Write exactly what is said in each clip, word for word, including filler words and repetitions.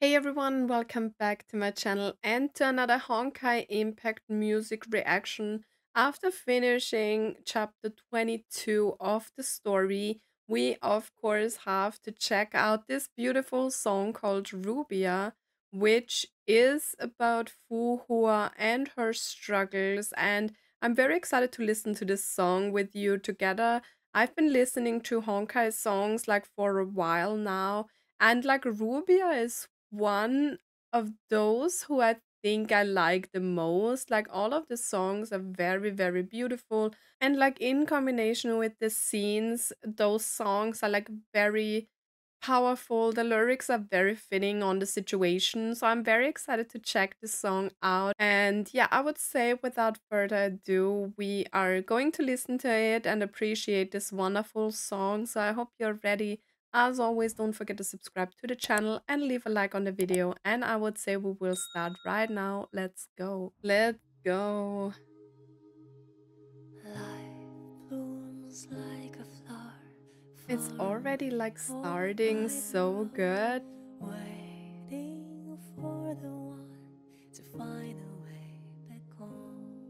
Hey everyone, welcome back to my channel and to another Honkai Impact music reaction. After finishing chapter twenty-two of the story, we of course have to check out this beautiful song called Rubia, which is about Fu Hua and her struggles, and I'm very excited to listen to this song with you together. I've been listening to Honkai songs like for a while now, and like Rubia is one of those who I think I like the most. Like all of the songs are very very beautiful, and like in combination with the scenes, those songs are like very powerful. The lyrics are very fitting on the situation, so I'm very excited to check this song out. And yeah, I would say without further ado, we are going to listen to it and appreciate this wonderful song. So I hope you're ready. As always, don't forget to subscribe to the channel and leave a like on the video, and I would say we will start right now. Let's go. Let's go. Life blooms like a flower. It's already like starting so good. Waiting for the one to find a way back home.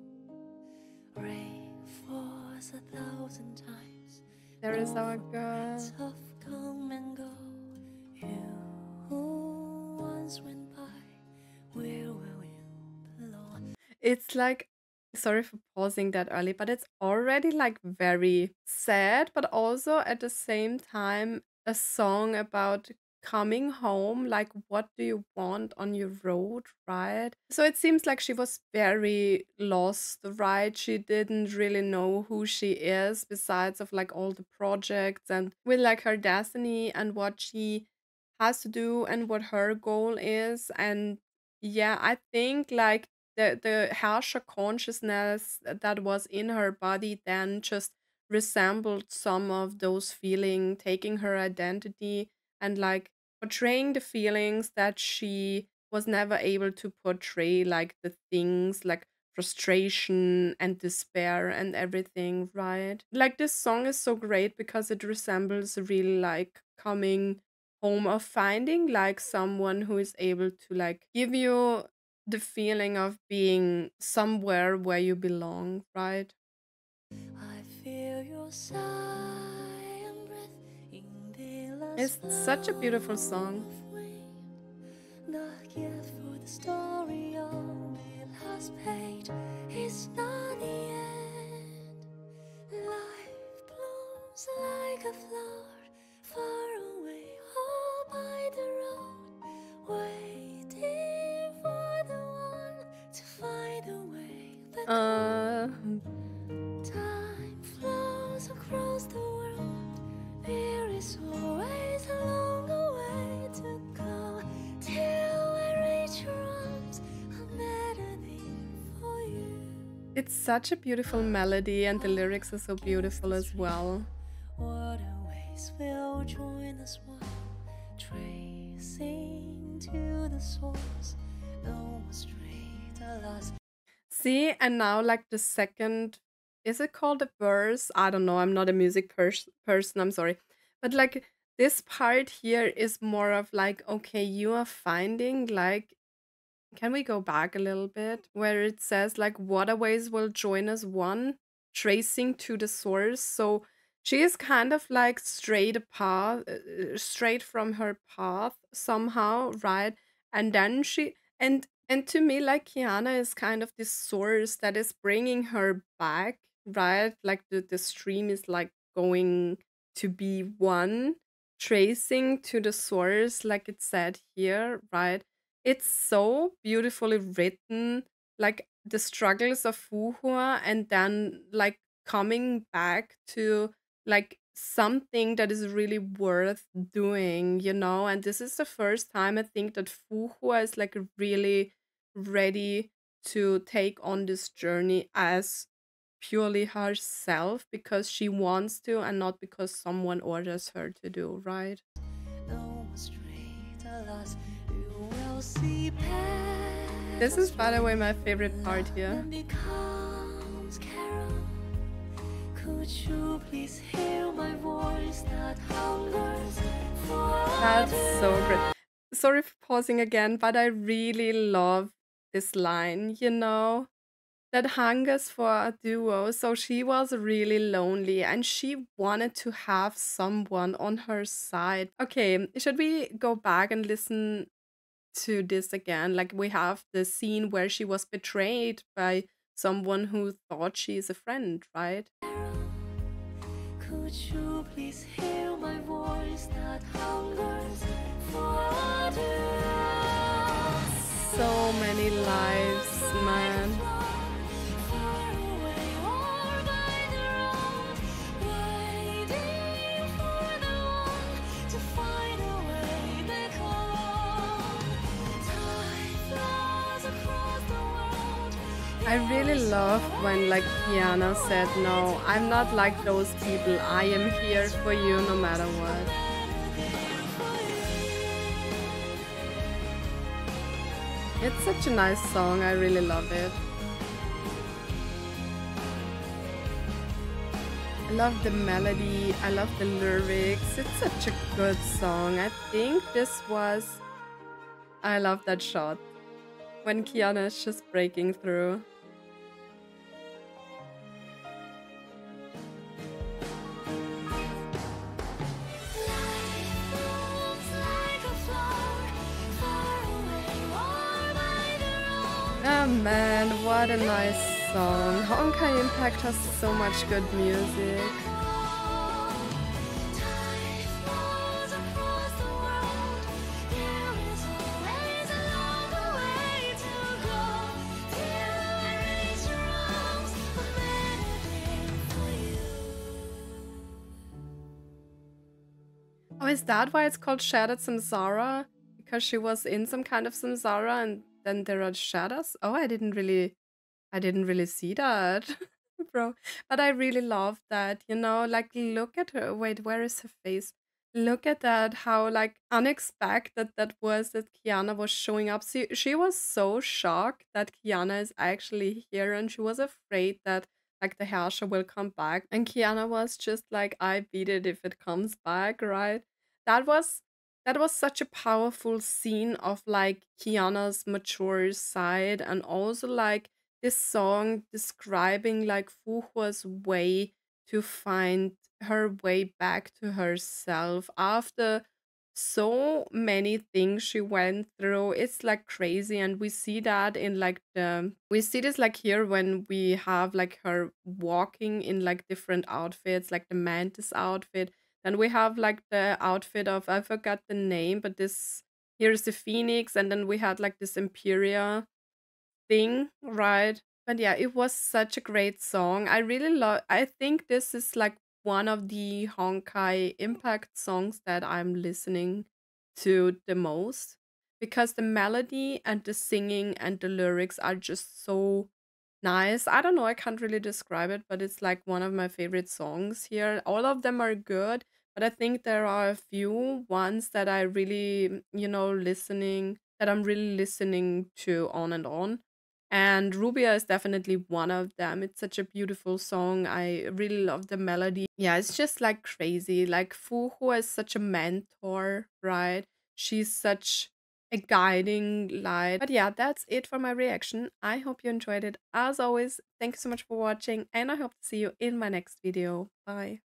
Rain falls a thousand times. There is our girl. Come and go. You who once went by, where will you belong? It's like, sorry for pausing that early, but it's already like very sad, but also at the same time a song about coming home. Like, what do you want on your road, right? So it seems like she was very lost, right? She didn't really know who she is, besides of like all the projects and with like her destiny and what she has to do and what her goal is. And yeah, I think like the the Herrscher consciousness that was in her body then just resembled some of those feeling, taking her identity and like portraying the feelings that she was never able to portray, like the things like frustration and despair and everything, right? Like this song is so great because it resembles really like coming home or finding like someone who is able to like give you the feeling of being somewhere where you belong, right? I feel your sigh. It's such a beautiful song. Not yet for the story of it has paid. It's not the end. Life blooms like a flower, far away, all by the road, waiting for the one to find a way back. Uh. Time flows across the world. There is always. It's such a beautiful melody, and the lyrics are so beautiful as well. Waterways will join us one, tracing to the source, no straight or lost. See, and now like the second, is it called a verse? I don't know, I'm not a music pers person, I'm sorry. But like this part here is more of like, okay, you are finding like, can we go back a little bit where it says like waterways will join us one, tracing to the source? So she is kind of like straight a path, straight from her path somehow, right? And then she and and to me like Kiana is kind of this source that is bringing her back, right? Like the the stream is like going to be one, tracing to the source, like it said here, right? It's so beautifully written, like the struggles of Fu Hua and then like coming back to like something that is really worth doing, you know? And this is the first time I think that Fu Hua is like really ready to take on this journey as purely herself, because she wants to and not because someone orders her to do, right? No straight or lost. This is, by the way, my favorite part here. Could you please hear my voice that hungers for? That's so great. sorry for pausing again, but I really love this line, you know, that hungers for a duo. So she was really lonely and she wanted to have someone on her side. Okay, should we go back and listen to this again? Like, we have the scene where she was betrayed by someone who thought she is a friend, right? Could you please hear my voice that hungers for others? So many lives, man. I really love when, like, Kiana said, no, I'm not like those people, I am here for you no matter what. It's such a nice song, I really love it. I love the melody, I love the lyrics, it's such a good song. I think this was... I love that shot when Kiana is just breaking through. Oh man, what a nice song. Honkai Impact has so much good music. Oh, is that why it's called Shattered Samsara? Because she was in some kind of samsara and then there are shadows? Oh, I didn't really, I didn't really see that, bro. But I really love that, you know, like, look at her. Wait, where is her face? Look at that, how, like, unexpected that was that Kiana was showing up. She, she was so shocked that Kiana is actually here and she was afraid that, like, the Herrscher will come back. And Kiana was just like, I beat it if it comes back, right? That was... That was such a powerful scene of, like, Kiana's mature side, and also, like, this song describing, like, Fu Hua's way to find her way back to herself after so many things she went through. It's, like, crazy, and we see that in, like, the... We see this, like, here when we have, like, her walking in, like, different outfits, like the mantis outfit. And we have, like, the outfit of, I forgot the name, but this, here's the phoenix, and then we had, like, this Imperia thing, right? But yeah, it was such a great song. I really love, I think this is, like, one of the Honkai Impact songs that I'm listening to the most, because the melody and the singing and the lyrics are just so nice. I don't know, I can't really describe it, but it's, like, one of my favorite songs here. All of them are good. But I think there are a few ones that I really, you know, listening, that I'm really listening to on and on. And Rubia is definitely one of them. It's such a beautiful song. I really love the melody. Yeah, it's just, like, crazy. Like, Fu Hua is such a mentor, right? She's such a guiding light. But yeah, that's it for my reaction. I hope you enjoyed it. As always, thank you so much for watching, and I hope to see you in my next video. Bye.